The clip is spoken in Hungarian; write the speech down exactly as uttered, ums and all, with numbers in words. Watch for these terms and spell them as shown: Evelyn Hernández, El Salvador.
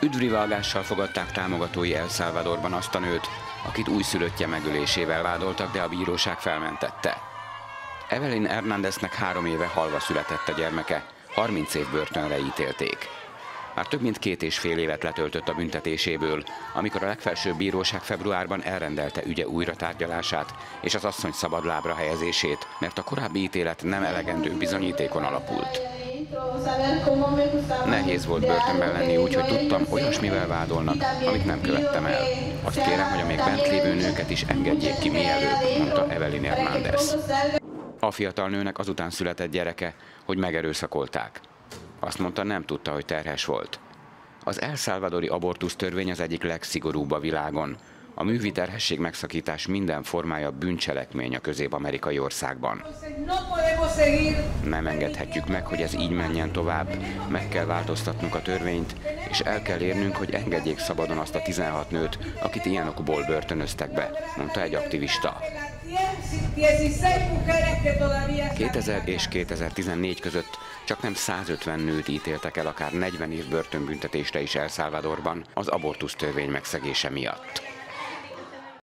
Üdvrivágással fogadták támogatói El Salvadorban azt a nőt, akit újszülöttje megölésével vádoltak, de a bíróság felmentette. Evelyn Hernándeznek három éve halva született a gyermeke, harminc év börtönre ítélték. Már több mint két és fél évet letöltött a büntetéséből, amikor a legfelsőbb bíróság februárban elrendelte ügye újratárgyalását és az asszony szabadlábra helyezését, mert a korábbi ítélet nem elegendő bizonyítékon alapult. Nehéz volt börtönben lenni úgy, hogy tudtam, olyasmivel vádolnak, amit nem követtem el. Azt kérem, hogy a még bent lévő nőket is engedjék ki mielőbb, mondta Evelyn Hernández. A fiatal nőnek azután született gyereke, hogy megerőszakolták. Azt mondta, nem tudta, hogy terhes volt. Az El Salvadori abortusz törvény az egyik legszigorúbb a világon. A művi terhesség megszakítás minden formája bűncselekmény a közép-amerikai országban. Nem engedhetjük meg, hogy ez így menjen tovább, meg kell változtatnunk a törvényt, és el kell érnünk, hogy engedjék szabadon azt a tizenhat nőt, akit ilyen okból börtönöztek be, mondta egy aktivista. kétezer és kétezer-tizennégy között csaknem százötven nőt ítéltek el akár negyven év börtönbüntetésre is El Salvadorban az abortusz törvény megszegése miatt.